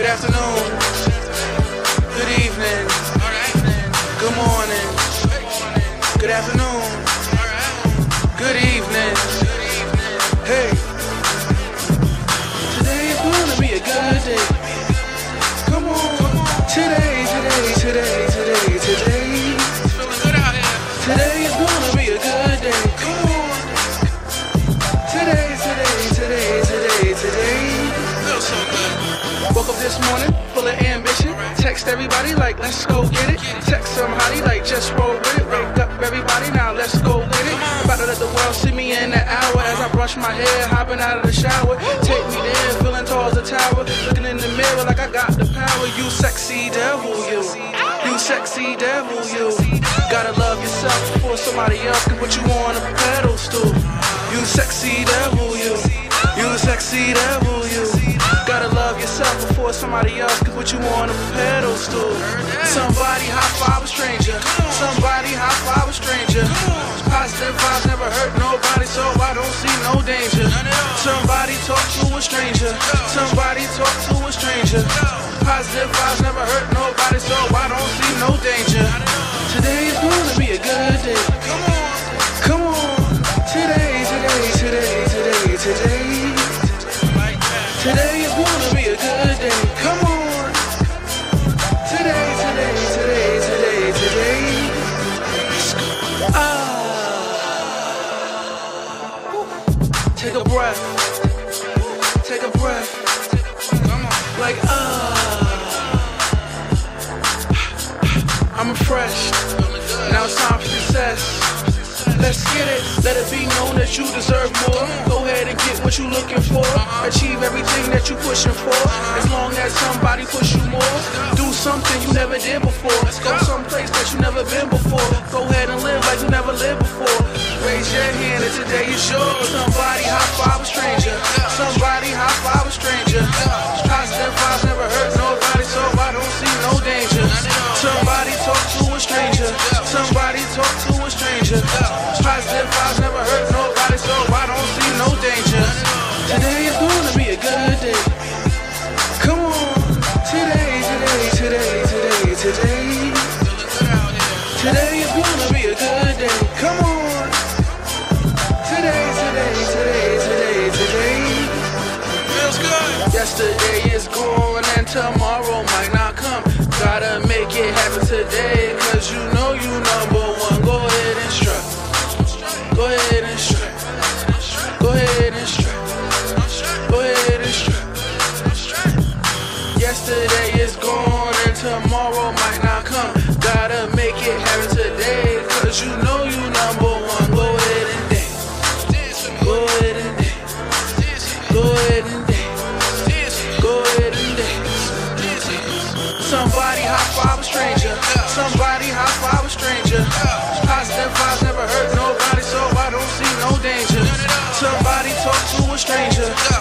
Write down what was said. Good afternoon, good evening, good morning, good afternoon, good evening, hey. Today is gonna be a good day. Come on, today. Today is gonna be a good day. Come on, today. Feels so good. Woke up this morning, full of ambition. Text everybody like, let's go get it. Text somebody like, just roll with it. Wake up everybody, now let's go get it. About to let the world see me in an hour. As I brush my hair, hopping out of the shower. Take me there, feeling tall as a tower. Looking in the mirror like I got the power. You sexy devil, you. You sexy devil, you. Gotta love yourself before somebody else can put you on a pedestal. You sexy devil, you. You sexy devil, you. Gotta love yourself before somebody else can put you on a pedestal. Somebody high-five a stranger. Somebody high-five a stranger. Positive vibes never hurt nobody, so I don't see no danger. Somebody talk to a stranger. Somebody talk to a stranger. Positive vibes never hurt nobody, so I don't see no danger. Today is gonna be a good day. Come on, today. Today is gonna be a good day. Come on, today. Ah, take a breath. Come on, like ah, I'm refreshed. Now it's time for success. Let's get it, let it be known that you deserve more. Go ahead and get what you looking for. Achieve everything that you pushing for. As long as somebody push you more. Do something you never did before. Go someplace that you never been before. Go ahead and live like you never lived before. Raise your hand and today is yours. Somebody high five a stranger. Somebody high five a stranger. Positive vibes never hurt nobody, so I don't see no danger. Somebody talk to a stranger. Somebody talk to a stranger. Positive vibes never hurt nobody, so I don't see no danger. Today is gonna be a good day. Come on, today. Today is gonna be a good day. Come on, today. Feels good. Yesterday is gone and tomorrow might not come. Gotta make it happen today, cause you know you number one. Go ahead and strut. Yesterday is gone and tomorrow might not come. Gotta make it happen today, cause you know you number one. Go ahead and dance. Somebody high-five a stranger. Positive vibes never hurt nobody, so I don't see no danger. Somebody talk to a stranger.